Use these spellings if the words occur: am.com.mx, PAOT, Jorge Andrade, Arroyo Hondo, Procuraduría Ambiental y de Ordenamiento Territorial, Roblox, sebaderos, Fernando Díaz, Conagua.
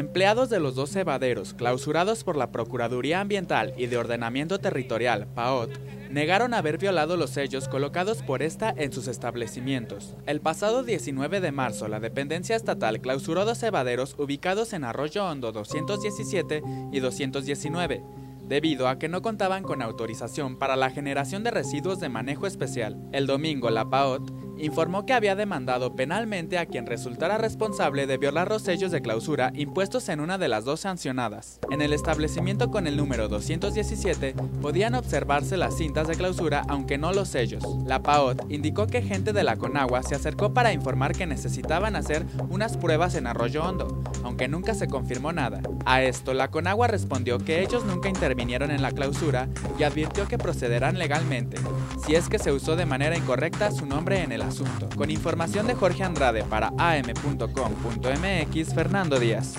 Empleados de los dos sebaderos, clausurados por la Procuraduría Ambiental y de Ordenamiento Territorial, PAOT, negaron haber violado los sellos colocados por esta en sus establecimientos. El pasado 19 de marzo, la dependencia estatal clausuró dos sebaderos ubicados en Arroyo Hondo 217 y 219, debido a que no contaban con autorización para la generación de residuos de manejo especial. El domingo, la PAOT informó que había demandado penalmente a quien resultara responsable de violar los sellos de clausura impuestos en una de las dos sancionadas. En el establecimiento con el número 217 podían observarse las cintas de clausura, aunque no los sellos. La PAOT indicó que gente de la Conagua se acercó para informar que necesitaban hacer unas pruebas en Arroyo Hondo, aunque nunca se confirmó nada. A esto, la Conagua respondió que ellos nunca intervinieron en la clausura y advirtió que procederán legalmente, si es que se usó de manera incorrecta su nombre en el asunto. Con información de Jorge Andrade para am.com.mx, Fernando Díaz.